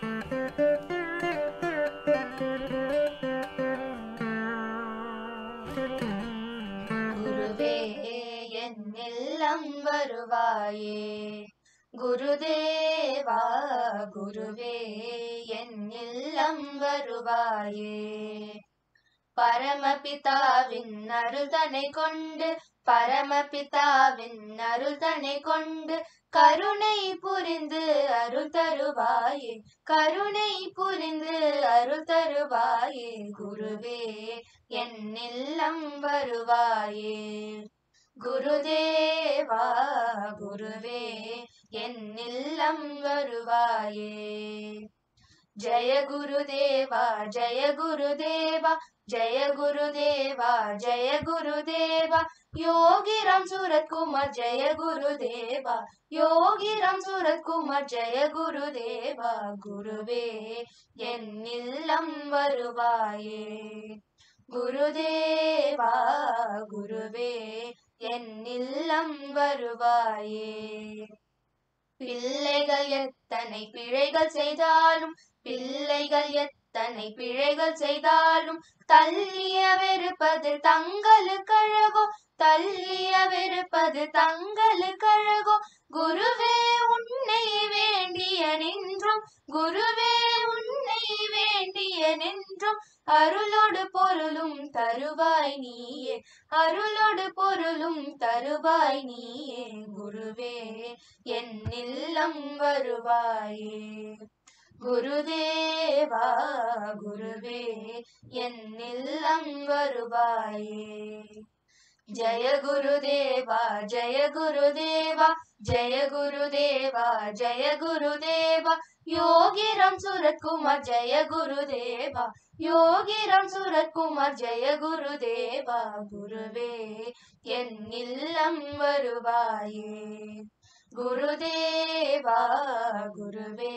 குருவே என் இல்லம் வருவாயே குருதேவா குருவே என் இல்லம் வருவாயே பரமபிதாவின் அருள்தனை கொண்டு கருணை புரிந்து அருள் தருவாயே குருவே என் இல்லம் வருவாயே குருதேவா குருவே என் இல்லம் வருவாயே जय गुरुदेवा योगी रामसूरतकुमार जय गुरुदेवा गुरुवे एन इल्लम वरुवाये गुरुदेवा गुरुवे एन इल्लम वरुवाये பிள்ளைகள் எத்தனை பிழைகள் செய்தாலும் தள்ளியவிருப்பது தங்களுக்கழகோ குருவே உன்னை வேண்டிய நின்றும் அருளோடு பொருளும் தருவாய் நீயே குருவே என் இல்லம் வருவாயே குருதேவா குருவே என் இல்லம் வருவாயே जय गुरुदेवा योगी रामसूरतकुमार जय गुरुदेवा गुरुवे एन इल्लम वरुवाये गुरुदेवा गुरुवे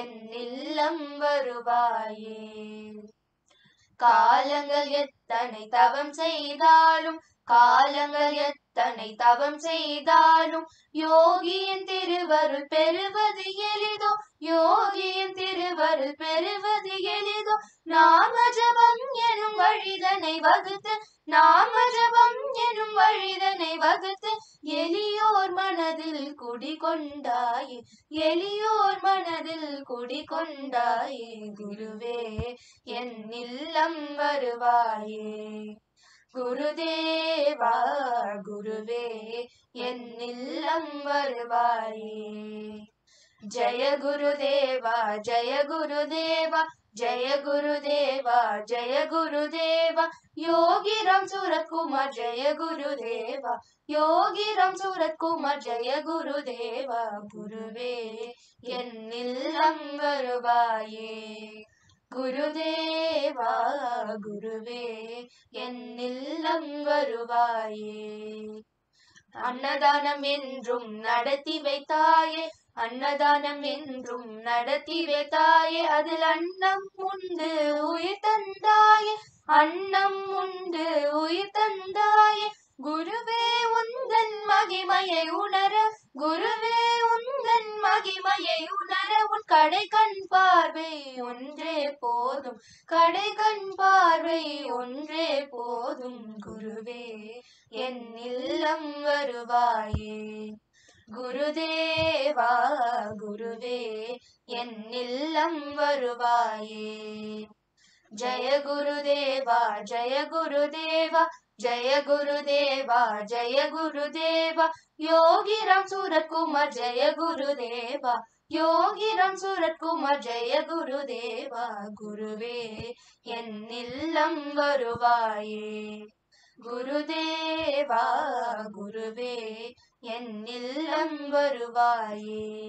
एन इल्लम वरुवाये காலங்கள் எத்தனை தவம் செய்தாலும் யோகியின் திருவருள் பெறுவது எளிதோ நாம ஜபம் எனும் வழிதனை வகுத்து எளியோர் மனதில் குடிகொண்டாயே குருவே என் இல்லம் வருவாயே குருதேவா குருவே என் இல்லம் வருவாயே जय गुरुदेवा योगी रामसूरतकुमार जय गुरुदेवा गुरुवे एन इल्लम वरुवाये गुरुदेवा गुरुवे एन इल्लम वरुवाये अन्नदानम என்றும் நடத்தி வைத்தாயே அதில் அன்னம் உண்டு உயிர் தந்தாயே குருவே உந்தன் மகிமையை உணர உன் கடை கண் பார்வை ஒன்றே போதும் குருவே என் இல்லம் வருவாயே गुरुदेवा गुरुवे एन इल्लम वरुवाये जय गुरुदेवा योगी रामसूरतकुमार जय गुरुदेवा गुरुवे एन इल्लम वरुवाये गुरुदेवा गुरुवे என் இல்லம் வருவாயே.